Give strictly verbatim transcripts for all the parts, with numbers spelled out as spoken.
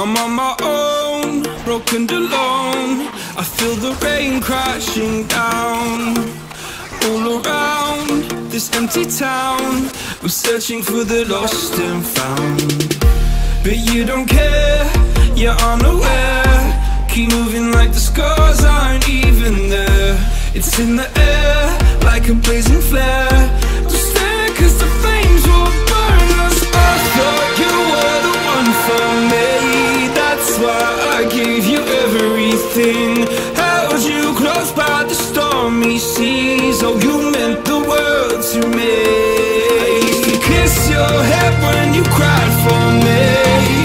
I'm on my own, broken and alone. I feel the rain crashing down all around this empty town. I'm searching for the lost and found, but you don't care, you're unaware. Keep moving like the scars aren't even there. It's in the air, like a blazing flare. Just there, cause the flames will burn us. I thought you were the one for me, that's why I gave you everything. Held you close by the stormy seas. Oh, you meant the world to me. I used to kiss your head when you cried for me,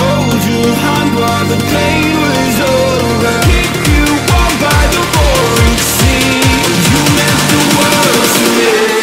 hold your hand while the pain was over, keep you warm by the roaring sea. You meant the world to me.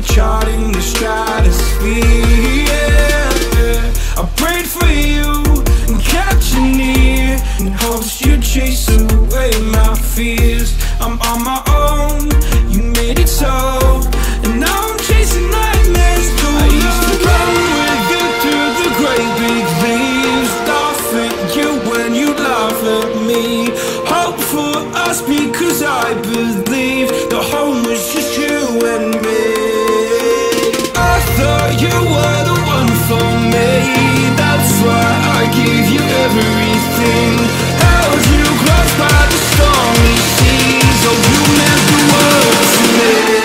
Charting the stratosphere, yeah. I prayed for you and kept you near in hopes you'd chase away my fears. I'm on my own, you made it so, and now I'm chasing nightmares too. I used to run with you through the great big leaves, laugh at you when you laugh at me. Hope for us because I believe the home was just you and me. You were the one for me, that's why I gave you everything. Held you close by the stormy seas. Oh, you meant the world to me.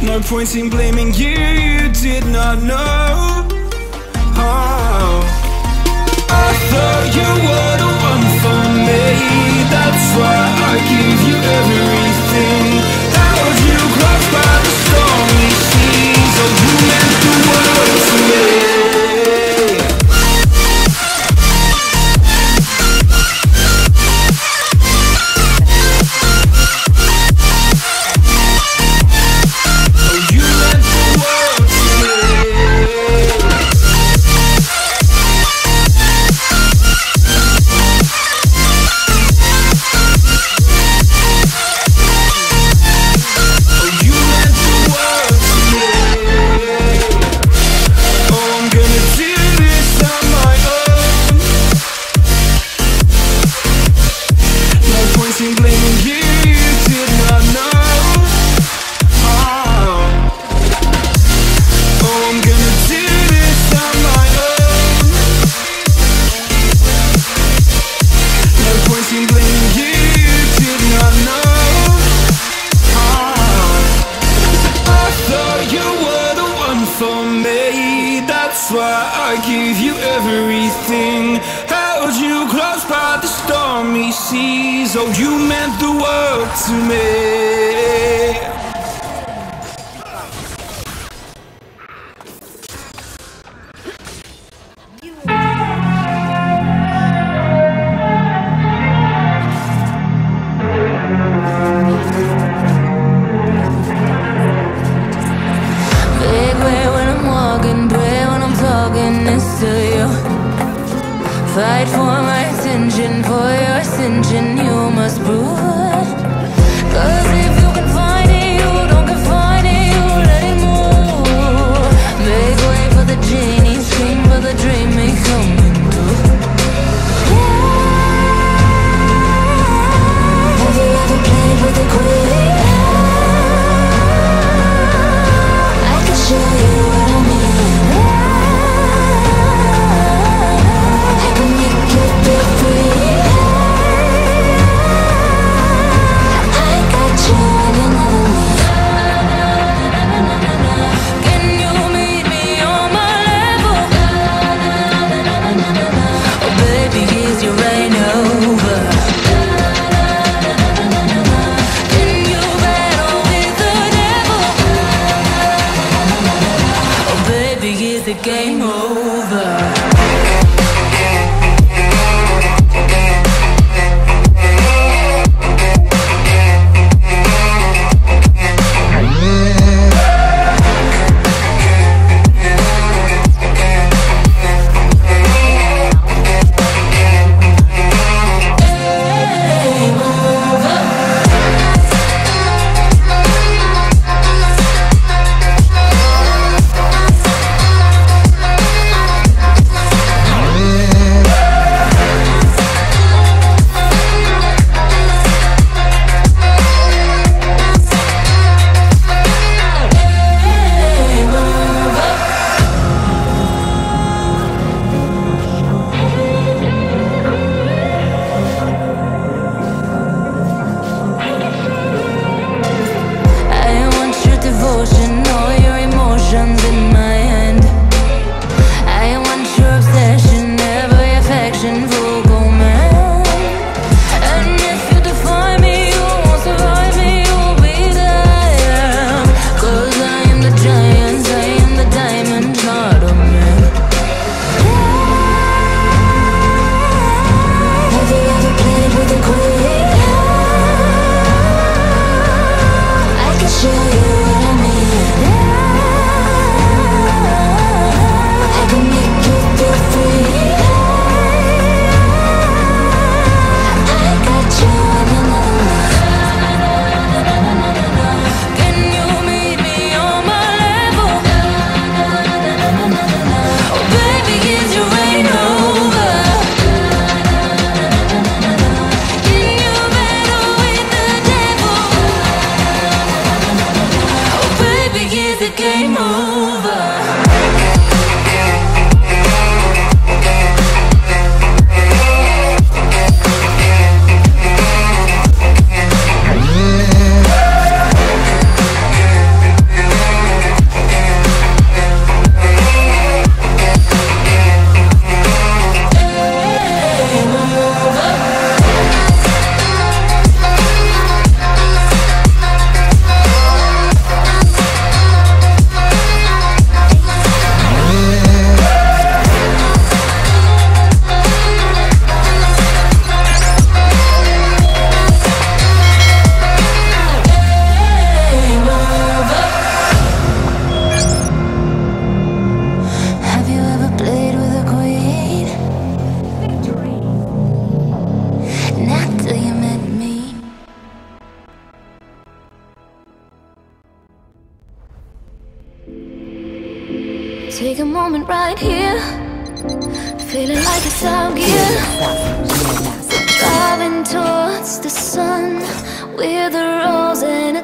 No point in blaming you, you did not know how. I thought you were the one for me, that's why I gave you everything. Held you close by the stormy seas. Oh, you meant the world to me. Oh, you meant the world to me. Big way when I'm walking, pray when I'm talking next to you. Fight for my attention, for your attention. You must prove it, 'cause if you can find it, you don't confine it, you let it move. Make way for the genie, scream for the dream, may come and do. Yeah. Take a moment right here, feeling like it's out here, driving towards the sun with a rose and